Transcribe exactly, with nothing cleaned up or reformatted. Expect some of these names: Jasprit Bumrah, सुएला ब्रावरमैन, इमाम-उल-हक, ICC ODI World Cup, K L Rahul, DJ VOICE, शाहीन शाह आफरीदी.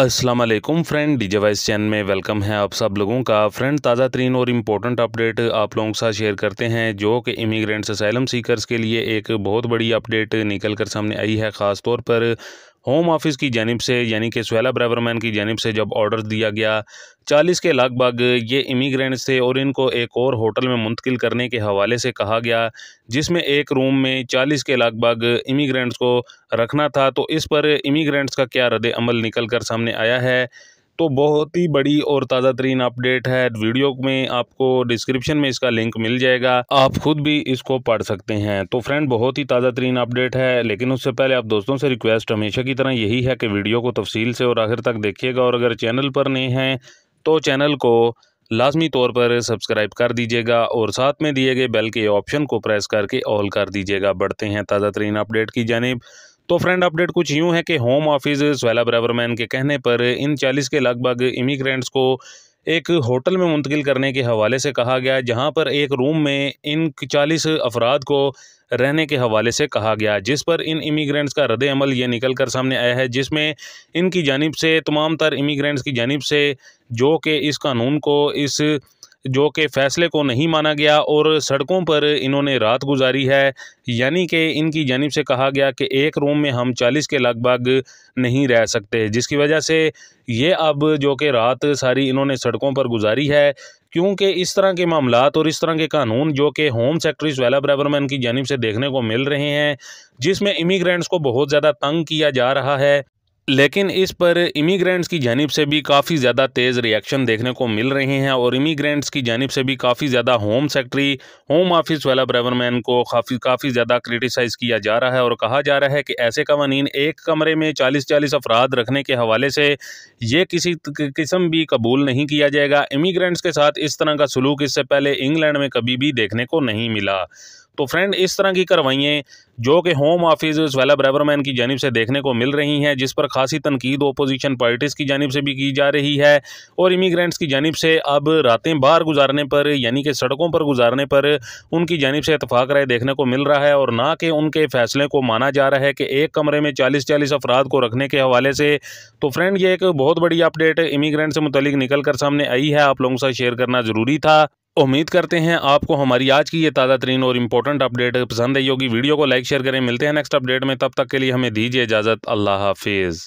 अस्सलाम वालेकुम friend, DJ voice channel में वेलकम है आप सब लोगों का। फ्रेंड, ताज़ा तरीन और इम्पोर्टेंट अपडेट आप लोगों के साथ शेयर करते हैं जो कि इमिग्रेंट्स असाइलम सीकर्स के लिए एक बहुत बड़ी अपडेट निकल कर सामने आई है। ख़ास तौर पर होम ऑफिस की जानिब से यानी कि सुएला ब्रावरमैन की जानिब से जब ऑर्डर दिया गया चालीस के लगभग ये इमिग्रेंट्स थे और इनको एक और होटल में मुंतकिल करने के हवाले से कहा गया, जिसमें एक रूम में चालीस के लगभग इमिग्रेंट्स को रखना था। तो इस पर इमिग्रेंट्स का क्या रद्द अमल निकल कर सामने आया है, तो बहुत ही बड़ी और ताज़ा तरीन अपडेट है। वीडियो में आपको डिस्क्रिप्शन में इसका लिंक मिल जाएगा, आप खुद भी इसको पढ़ सकते हैं। तो फ्रेंड, बहुत ही ताज़ा तरीन अपडेट है, लेकिन उससे पहले आप दोस्तों से रिक्वेस्ट हमेशा की तरह यही है कि वीडियो को तफसील से और आखिर तक देखिएगा, और अगर चैनल पर नए हैं तो चैनल को लाजमी तौर पर सब्सक्राइब कर दीजिएगा और साथ में दिए गए बेल के ऑप्शन को प्रेस करके ऑल कर दीजिएगा। बढ़ते हैं ताज़ा तरीन अपडेट की जानिब। तो फ्रेंड, अपडेट कुछ यूँ है कि होम ऑफिस सुएला ब्रावरमैन के कहने पर इन चालीस के लगभग इमिग्रेंट्स को एक होटल में मुंतकिल करने के हवाले से कहा गया, जहां पर एक रूम में इन चालीस अफराद को रहने के हवाले से कहा गया, जिस पर इन इमिग्रेंट्स का रद्द अमल ये निकल कर सामने आया है, जिसमें इनकी जानिब से तमाम तर इमिग्रेंट्स की जानिब से जो कि इस कानून को इस जो कि फैसले को नहीं माना गया और सड़कों पर इन्होंने रात गुजारी है। यानी कि इनकी जानिब से कहा गया कि एक रूम में हम चालीस के लगभग नहीं रह सकते, जिसकी वजह से ये अब जो कि रात सारी इन्होंने सड़कों पर गुजारी है, क्योंकि इस तरह के मामलात और इस तरह के कानून जो कि होम सेक्रेटरी सुएला ब्रावरमैन की जानिब से देखने को मिल रहे हैं, जिसमें इमिग्रेंट्स को बहुत ज़्यादा तंग किया जा रहा है। लेकिन इस पर इमिग्रेंट्स की जानिब से भी काफ़ी ज़्यादा तेज़ रिएक्शन देखने को मिल रहे हैं और इमिग्रेंट्स की जानिब से भी काफ़ी ज़्यादा home secretary home office सुएला ब्रावरमैन को काफ़ी काफ़ी ज़्यादा क्रिटिसाइज़ किया जा रहा है और कहा जा रहा है कि ऐसे कवानीन एक कमरे में चालीस चालीस अफराद रखने के हवाले से ये किसी किस्म भी कबूल नहीं किया जाएगा। इमिग्रेंट्स के साथ इस तरह का सलूक इससे पहले इंग्लैंड में कभी भी देखने को नहीं मिला। तो फ्रेंड, इस तरह की कार्रवाइयाँ जो कि होम ऑफिस सुएला ब्रावरमैन की जानिब से देखने को मिल रही हैं, जिस पर खासी तनकीद ओपोजिशन पार्टीज़ की जानिब से भी की जा रही है और इमिग्रेंट्स की जानिब से अब रातें बाहर गुजारने पर यानी कि सड़कों पर गुजारने पर उनकी जानिब से इतफाक़ राय देखने को मिल रहा है और ना कि उनके फ़ैसले को माना जा रहा है कि एक कमरे में चालीस चालीस अफराद को रखने के हवाले से। तो फ्रेंड, ये एक बहुत बड़ी अपडेट इमिग्रेंट से मुतलिक निकल कर सामने आई है, आप लोगों के साथ शेयर करना ज़रूरी था। उम्मीद करते हैं आपको हमारी आज की ये ताज़ा तरीन और इम्पोर्टेंट अपडेट पसंद आई होगी। वीडियो को लाइक शेयर करें, मिलते हैं नेक्स्ट अपडेट में, तब तक के लिए हमें दीजिए इजाज़त। अल्लाह हाफिज़।